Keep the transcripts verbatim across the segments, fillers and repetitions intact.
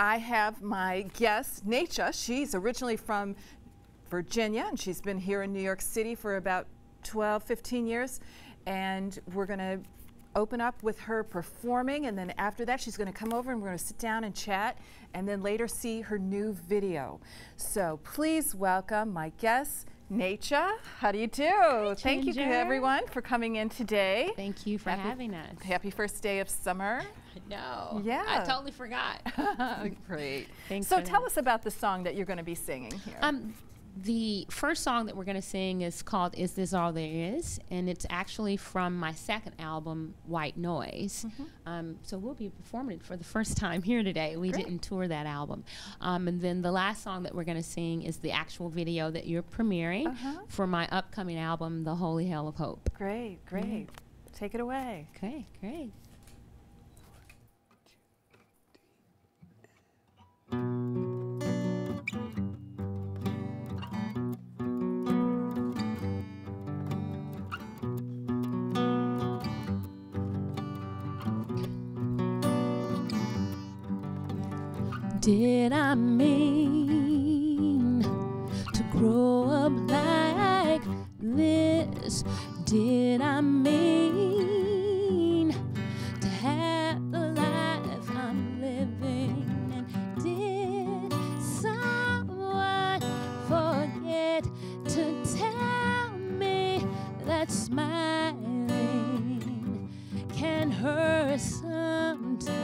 I have my guest, Neycha. She's originally from Virginia, and she's been here in New York City for about twelve, fifteen years. And we're going to open up with her performing, and then after that she's going to come over and we're going to sit down and chat, and then later see her new video. So please welcome my guest, Neycha. How do you do? Hi, thank Ginger. You everyone for coming in today. Thank you for happy, having us. Happy first day of summer. No. Yeah. I totally forgot. Great. Thanks. So tell us about the song that you're going to be singing here. Um, The first song that we're going to sing is called Is This All There Is? And it's actually from my second album, White Noise. Mm-hmm. um, so we'll be performing it for the first time here today. We Great. Didn't tour that album. Um, and then the last song that we're going to sing is the actual video that you're premiering uh-huh. for my upcoming album, The Holy Hell of Hope. Great, great. Mm-hmm. Take it away. Okay, great. Did I mean to grow up like this? Did I mean to have the life I'm living? And did someone forget to tell me that smiling can hurt sometimes?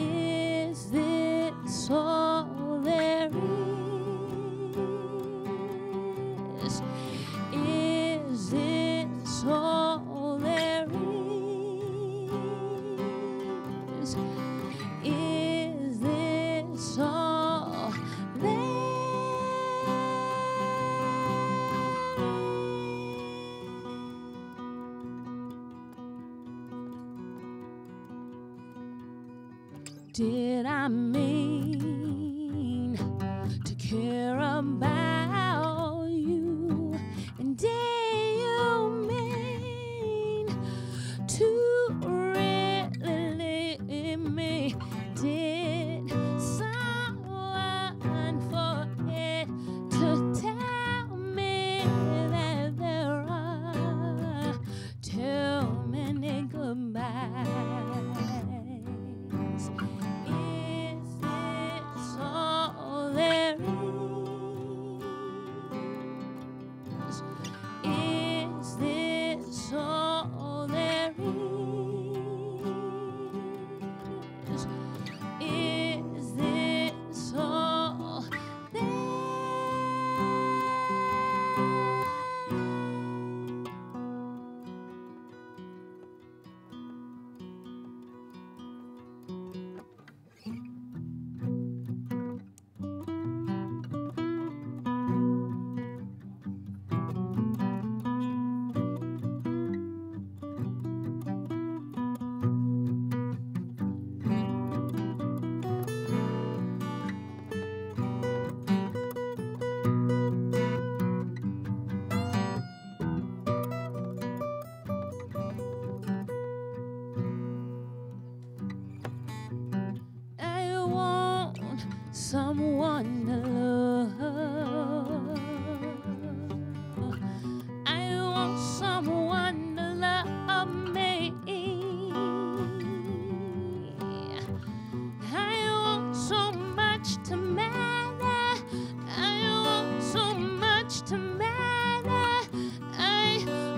Is this all there is? Is this all there is? Is this all there is? Did I mean care about you, and do you mean to really leave me? Did someone forget to tell me that there are too many goodbyes? Is this all there is? Someone to love. I want someone to love me. I want so much to matter. I want so much to matter. I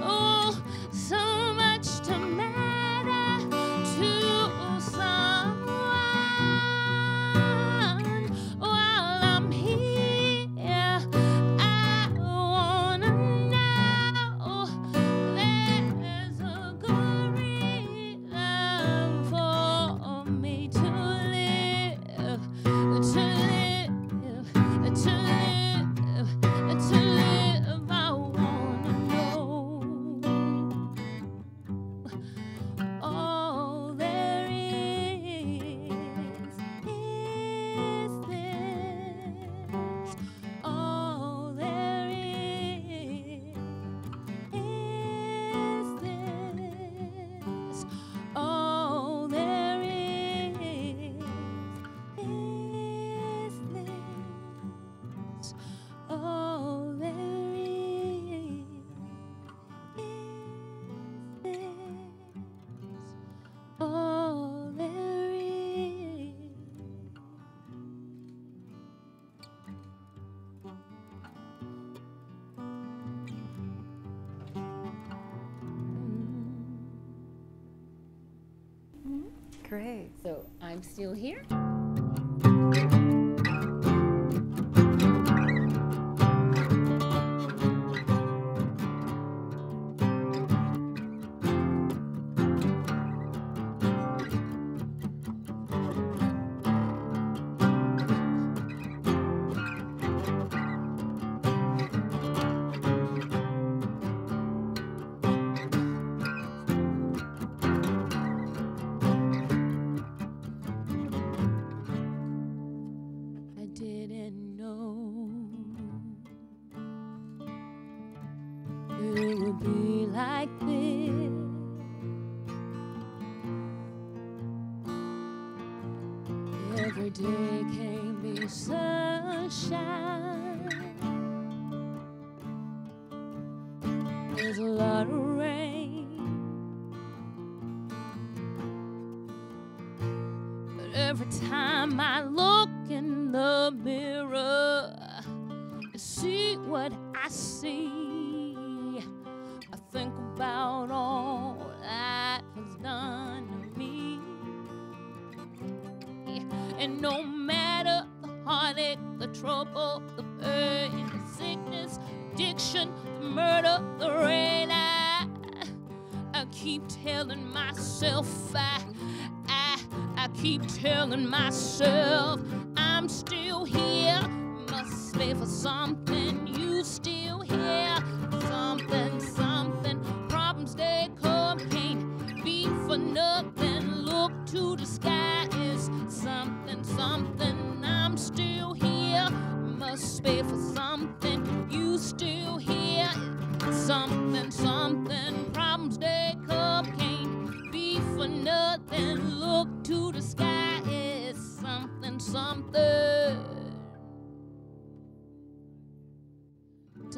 want so much to matter to someone. Here Great. So I'm Still Here.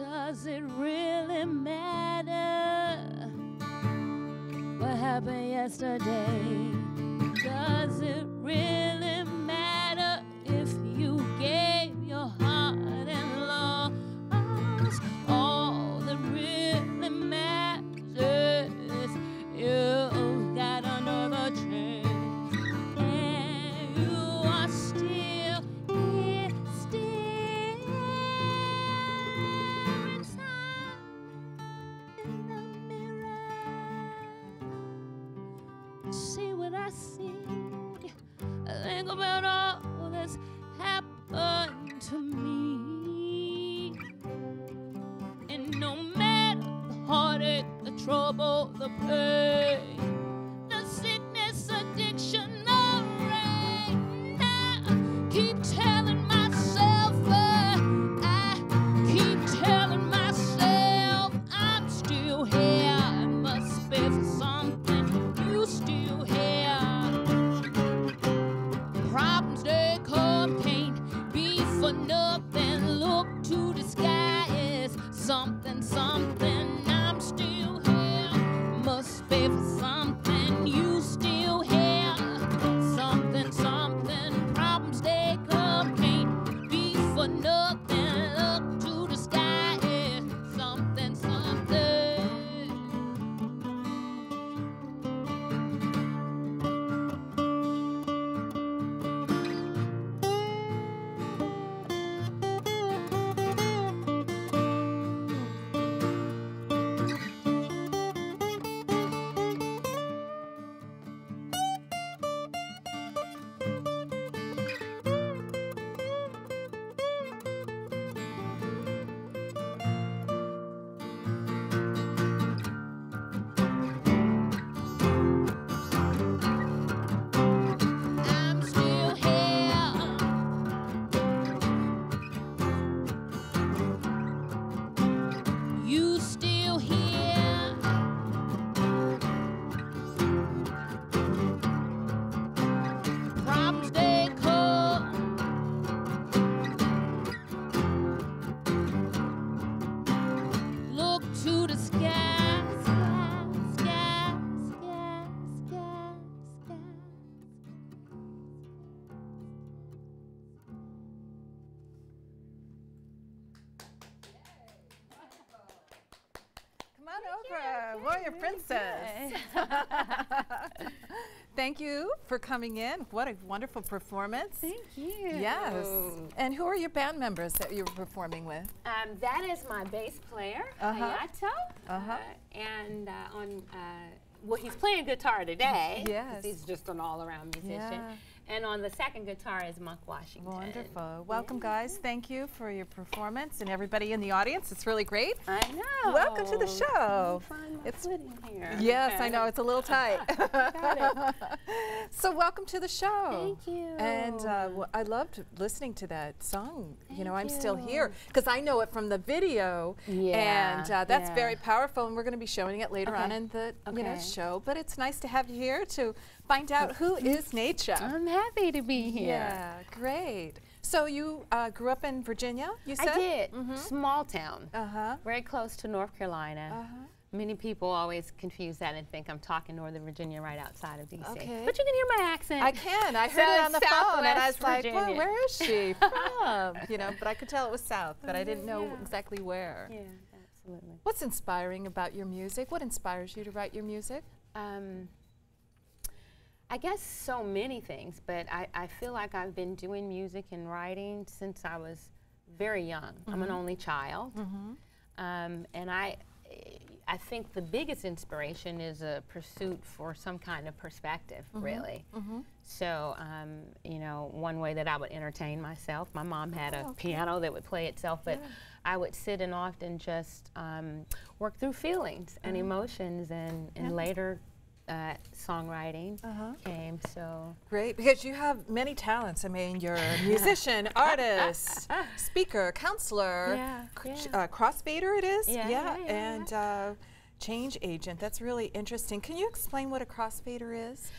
Does it really matter what happened yesterday? Does it really matter if you gave your heart and lost? All that really matters is you got another chance, and you are still. About all that's happened to me, and no matter the heartache, the trouble, the pain, the sickness, addiction, the rain, I keep telling myself, uh, I keep telling myself, I'm still here. I must be for something. You still here. Nothing, look to the sky is something, something. I'm still here, must be for something. You still here, something, something. Problems they come, can't be for nothing. Look to the sky is something, something. Princess. Thank you for coming in. What a wonderful performance. Thank you. Yes. And who are your band members that you were performing with? Um, that is my bass player, uh-huh. Hayato. Uh-huh. Uh, and uh, on, uh, well, he's playing guitar today. Yes. He's just an all-around musician. Yeah. And on the second guitar is Monk Washington. Wonderful. Welcome, yeah. guys. Thank you for your performance and everybody in the audience. It's really great. I know. Welcome to the show. It's foot in here. Yes, okay. I know. It's a little tight. Got it. So welcome to the show. Thank you. And uh, well, I loved listening to that song. Thank you know, I'm you. Still Here, because I know it from the video. Yeah. And uh, that's yeah. very powerful. And we're going to be showing it later okay. on in the okay. you know show. But it's nice to have you here to find out who is Neycha. I'm happy to be here. Yeah, great. So you uh, grew up in Virginia, you said? I did. Mm-hmm. Small town. Uh-huh. Very close to North Carolina. Uh-huh. Many people always confuse that and think I'm talking Northern Virginia right outside of D C Okay. But you can hear my accent. I can. I heard so it on the Southwest phone and I was Virginia. Like, well, where is she from? You know, but I could tell it was south, but mm-hmm, I didn't know yeah. exactly where. Yeah, absolutely. What's inspiring about your music? What inspires you to write your music? Um, I guess so many things, but I, I feel like I've been doing music and writing since I was very young. Mm-hmm. I'm an only child, mm-hmm. um, and I, I think the biggest inspiration is a pursuit for some kind of perspective, mm-hmm. really. Mm-hmm. So, um, you know, one way that I would entertain myself, my mom had a oh, okay. piano that would play itself, but yeah. I would sit and often just um, work through feelings mm-hmm. and emotions and, and yeah. later Uh, songwriting uh-huh. came, so. Great, because you have many talents. I mean, you're a musician, artist, speaker, counselor, yeah, yeah. Uh, crossfader it is? Yeah, yeah. yeah, yeah. And uh, change agent, that's really interesting. Can you explain what a crossfader is?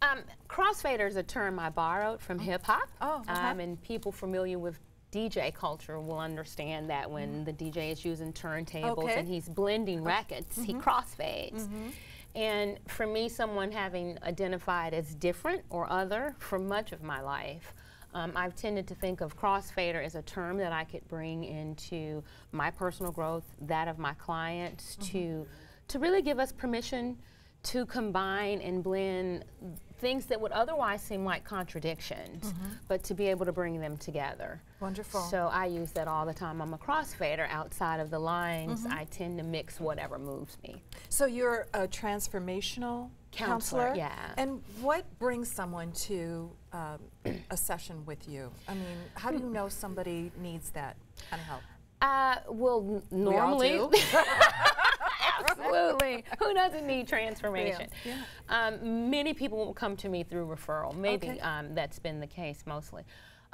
Um, crossfader is a term I borrowed from oh. hip hop, oh, okay. um, and people familiar with D J culture will understand that when mm. the D J is using turntables okay. and he's blending okay. records, mm-hmm. he crossfades. Mm-hmm. And for me, someone having identified as different or other for much of my life, um, I've tended to think of crossfader as a term that I could bring into my personal growth, that of my clients, mm-hmm. to, to really give us permission to combine and blend things that would otherwise seem like contradictions, mm-hmm. but to be able to bring them together. Wonderful. So I use that all the time. I'm a crossfader. Outside of the lines, mm-hmm. I tend to mix whatever moves me. So you're a transformational counselor? Counselor, yeah. And what brings someone to um, a session with you? I mean, how do you know somebody needs that kind of help? Uh, well, normally. We all do. Absolutely. Who doesn't need transformation? Yeah. Yeah. Um, many people will come to me through referral. Maybe okay. um, that's been the case mostly.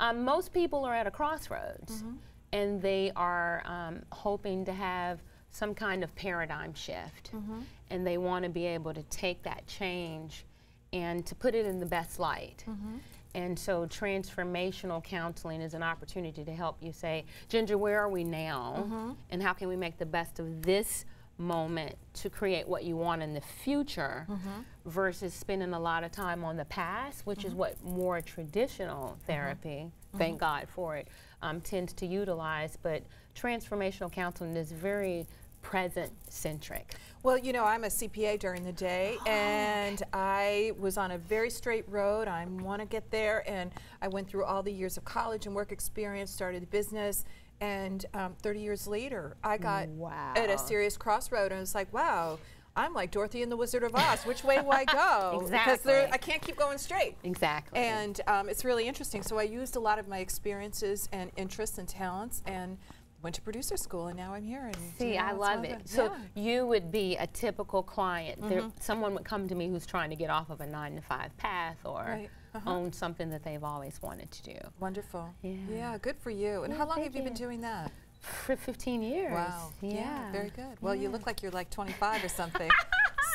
Um, most people are at a crossroads, mm-hmm. and they are um, hoping to have some kind of paradigm shift, mm-hmm. and they want to be able to take that change and to put it in the best light. Mm-hmm. And so transformational counseling is an opportunity to help you say, Ginger, where are we now? Mm-hmm. And how can we make the best of this moment to create what you want in the future mm-hmm. versus spending a lot of time on the past, which mm-hmm. is what more traditional therapy, mm-hmm. thank mm-hmm. God for it, um, tends to utilize. But transformational counseling is very present centric. Well, you know, I'm a C P A during the day, oh, and okay. I was on a very straight road. I want to get there, and I went through all the years of college and work experience, started a business, and um, thirty years later, I got wow. at a serious crossroad, and I was like, wow, I'm like Dorothy and the Wizard of Oz. Which way do I go? Exactly. Because I can't keep going straight. Exactly. And um, it's really interesting. So I used a lot of my experiences and interests and talents, and went to producer school, and now I'm here. And see, I love it. it. So yeah. you would be a typical client. Mm-hmm. there, someone would come to me who's trying to get off of a nine to five path or right. uh-huh. own something that they've always wanted to do. Wonderful. Yeah, yeah good for you. And yeah, how long have you, you been doing that? For fifteen years. Wow. Yeah. yeah very good. Well, yeah. you look like you're like twenty-five or something.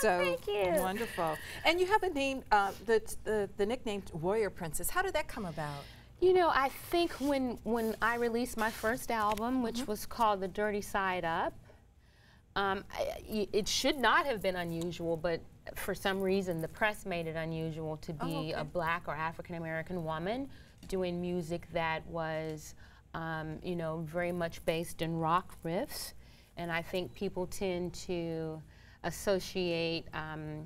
So thank you. Wonderful. And you have a name, uh, the, the, the nickname Warrior Princess. How did that come about? You know, I think when when I released my first album, which mm-hmm. was called The Dirty Side Up, um, I, it should not have been unusual, but for some reason the press made it unusual to be oh, okay. a black or African American woman doing music that was, um, you know, very much based in rock riffs. And I think people tend to associate um,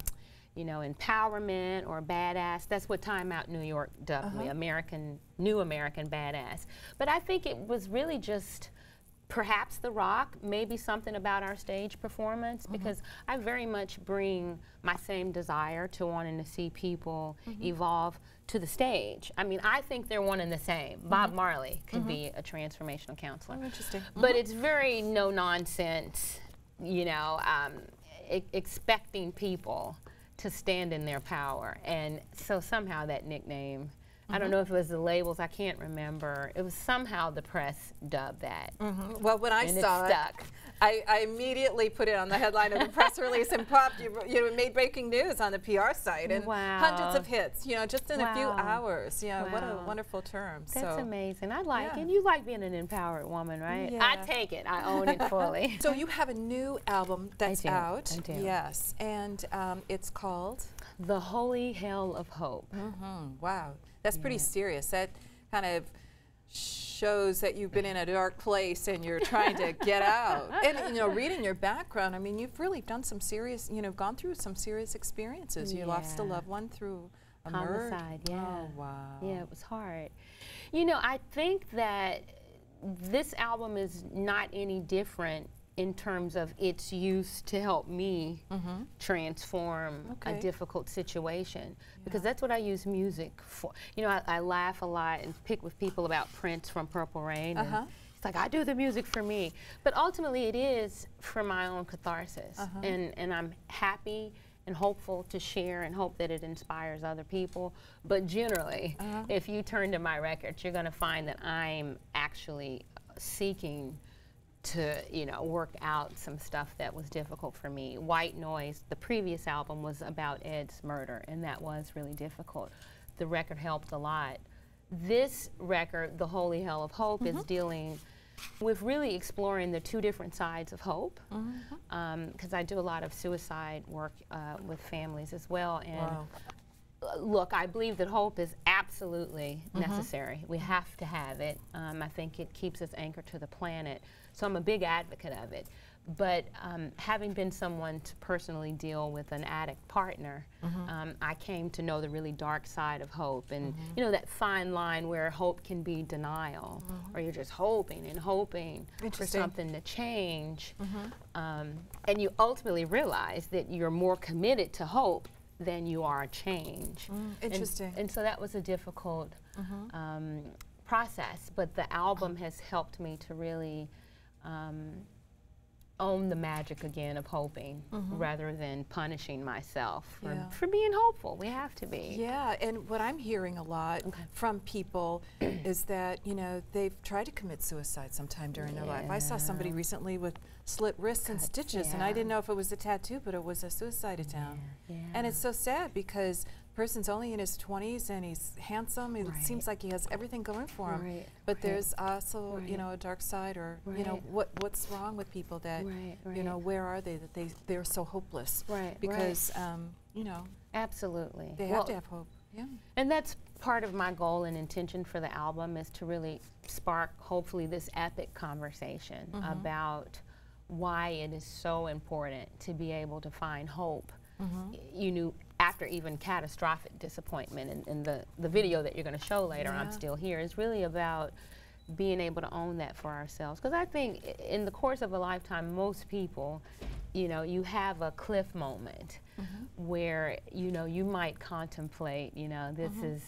you know, empowerment or badass. That's what Time Out New York dubbed uh-huh. me, American, new American badass. But I think it was really just perhaps the rock, maybe something about our stage performance, mm-hmm. because I very much bring my same desire to wanting to see people mm-hmm. evolve to the stage. I mean, I think they're one and the same. Mm-hmm. Bob Marley could mm-hmm. be a transformational counselor. Oh, interesting. Mm-hmm. But it's very no-nonsense, you know, um, e expecting people to stand in their power. And so somehow that nickname, Mm-hmm. I don't know if it was the labels, I can't remember. It was somehow the press dubbed that. Mm-hmm. Well, when I and saw it, stuck. It I, I immediately put it on the headline of the press release and popped, you, you made breaking news on the P R site, and wow. hundreds of hits, you know, just in wow. a few hours. Yeah, wow. what a wonderful term. That's so amazing. I like yeah. it. You like being an empowered woman, right? Yeah. I take it. I own it fully. So you have a new album that's I do. out. I do. Yes, and um, it's called? The Holy Hell of Hope. Mm-hmm. Wow. That's pretty yeah. serious. That kind of shows that you've been in a dark place and you're trying to get out. And you know, reading your background, I mean, you've really done some serious, you know, gone through some serious experiences. You yeah. lost a loved one through a murder. Homicide, yeah. Oh, wow. Yeah, it was hard. You know, I think that this album is not any different in terms of its use to help me mm-hmm. transform okay. a difficult situation. Yeah. Because that's what I use music for. You know, I, I laugh a lot and pick with people about Prince from Purple Rain. Uh-huh. And it's like, I do the music for me. But ultimately it is for my own catharsis. Uh-huh. And, and I'm happy and hopeful to share and hope that it inspires other people. But generally, uh-huh. if you turn to my records, you're gonna find that I'm actually seeking to, you know, work out some stuff that was difficult for me. White Noise, the previous album, was about Ed's murder, and that was really difficult. The record helped a lot. This record, The Holy Hell of Hope, mm-hmm. is dealing with really exploring the two different sides of hope, mm-hmm. um, 'cause I do a lot of suicide work uh, with families as well. And wow. look, I believe that hope is absolutely mm-hmm. necessary. We have to have it. Um, I think it keeps us anchored to the planet. So I'm a big advocate of it. But um, having been someone to personally deal with an addict partner, mm-hmm. um, I came to know the really dark side of hope. And mm-hmm. you know, that fine line where hope can be denial, mm-hmm. or you're just hoping and hoping for something to change. Mm-hmm. um, and you ultimately realize that you're more committed to hope than you are change. Mm, interesting. And, and so that was a difficult mm-hmm. um, process, but the album has helped me to really um, own the magic again of hoping, mm-hmm. rather than punishing myself for, yeah. for being hopeful. We have to be. Yeah, and what I'm hearing a lot okay. from people is that, you know, they've tried to commit suicide sometime during yeah. their life. I saw somebody recently with slit wrists and stitches, yeah. and I didn't know if it was a tattoo, but it was a suicide attempt. Yeah. Yeah. And it's so sad because the person's only in his twenties and he's handsome. It right. seems like he has everything going for him, right. but right. there's also, right. you know, a dark side, or right. you know, what what's wrong with people that, right. Right. you know, where are they that they they're so hopeless? Right. Because right. Um, you know, absolutely, they well, have to have hope. Yeah. And that's part of my goal and intention for the album, is to really spark, hopefully, this epic conversation mm-hmm. about why it is so important to be able to find hope, mm-hmm. you knew, after even catastrophic disappointment. And, and the, the video that you're going to show later, yeah. I'm Still Here, is really about being able to own that for ourselves. Because I think in the course of a lifetime, most people, you know, you have a cliff moment mm-hmm. where, you know, you might contemplate, you know, this mm-hmm. is,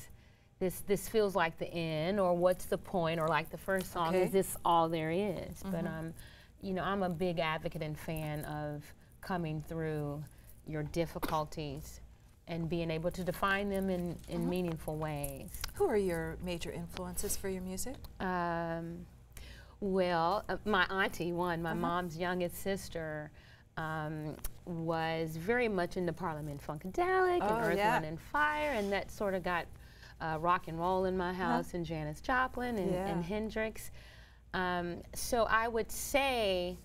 this this feels like the end, or what's the point, or like the first song, okay. is this all there is? Mm-hmm. But um, you know, I'm a big advocate and fan of coming through your difficulties and being able to define them in, in mm-hmm. meaningful ways. Who are your major influences for your music? Um, well, uh, my auntie, one, my mm-hmm. mom's youngest sister, um, was very much into Parliament Funkadelic oh, and Earth, yeah. Wind and Fire, and that sort of got uh, rock and roll in my house, mm-hmm. and Janis Joplin and, yeah. and Hendrix. Um, so I would say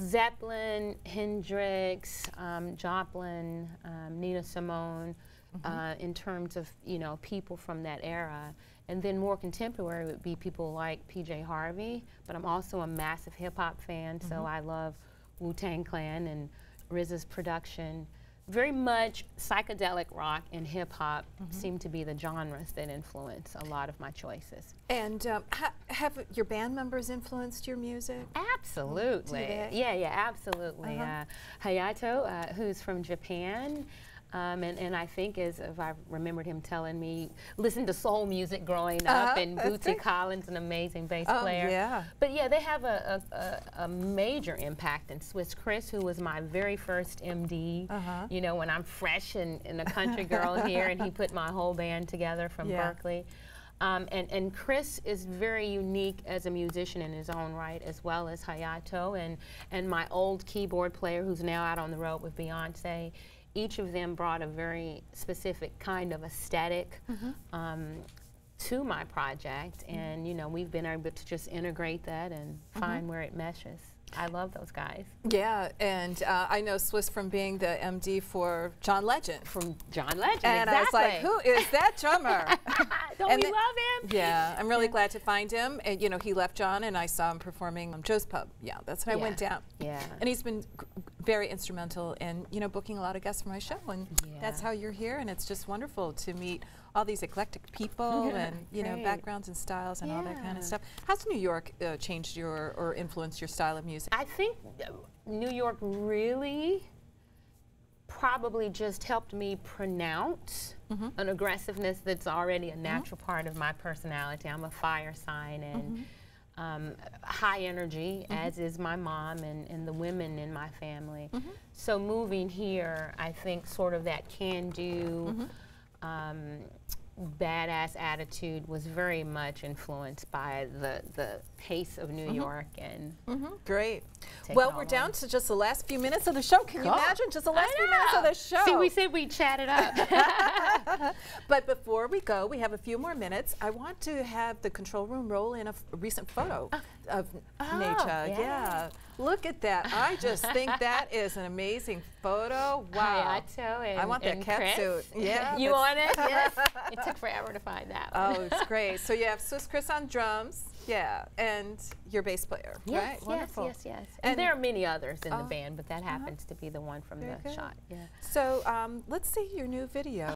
Zeppelin, Hendrix, um, Joplin, um, Nina Simone, mm-hmm. uh, in terms of, you know, people from that era. And then more contemporary would be people like P J Harvey, but I'm also a massive hip hop fan, mm-hmm. so I love Wu-Tang Clan and R Z A's production. very much psychedelic rock and hip hop mm-hmm. seem to be the genres that influence a lot of my choices. And um, ha have your band members influenced your music? Absolutely. Yeah, yeah, absolutely. Uh-huh. uh, Hayato, uh, who's from Japan, Um, and, and I think, as if I remembered him telling me, listen to soul music growing uh-huh, up, and Bootsy Collins, an amazing bass oh, player. Yeah. But yeah, they have a, a, a major impact. And Swiss Chris, who was my very first M D, uh-huh. you know, when I'm fresh and, and a country girl here, and he put my whole band together from yeah. Berklee. Um, and, and Chris is very unique as a musician in his own right, as well as Hayato, and, and my old keyboard player, who's now out on the road with Beyonce. Each of them brought a very specific kind of aesthetic mm-hmm. um, to my project, and you know, we've been able to just integrate that and mm-hmm. find where it meshes. I love those guys. Yeah, and uh, I know Swiss from being the M D for John Legend. From John Legend, and exactly. I was like, who is that drummer? Don't and we love him? Yeah, I'm really yeah. glad to find him. And you know, he left John, and I saw him performing um, Joe's Pub. Yeah, that's when yeah. I went down. Yeah, and he's been g very instrumental in you know booking a lot of guests for my show, and yeah. that's how you're here. And it's just wonderful to meet all these eclectic people yeah, and you great. know backgrounds and styles and yeah. all that kind of stuff. How's New York uh, changed your or influenced your style of music? I think New York really probably just helped me pronounce mm-hmm. an aggressiveness that's already a natural mm-hmm. part of my personality. I'm a fire sign and mm-hmm. um, high energy, mm-hmm. as is my mom and, and the women in my family. Mm-hmm. So moving here, I think sort of that can-do, mm-hmm. um, badass attitude was very much influenced by the the pace of New mm-hmm. York and mm-hmm. great. Well, we're down on. to just the last few minutes of the show. Can cool. you imagine just the last few minutes of the show? See, we said we chatted up. But before we go, we have a few more minutes. I want to have the control room roll in a, f a recent photo uh, of oh, Neycha. Yeah. yeah, look at that. I just think that is an amazing photo. Wow. Hayato and I want that catsuit. Yeah, you want it? Yes. It took forever to find that one. Oh, it's great. So you have Swiss Chris on drums. Yeah, and your bass player, yes, right? Yes, wonderful. yes, yes, yes. And, and there are many others in uh, the band, but that happens uh-huh. to be the one from the good. shot. Yeah. So um, let's see your new video.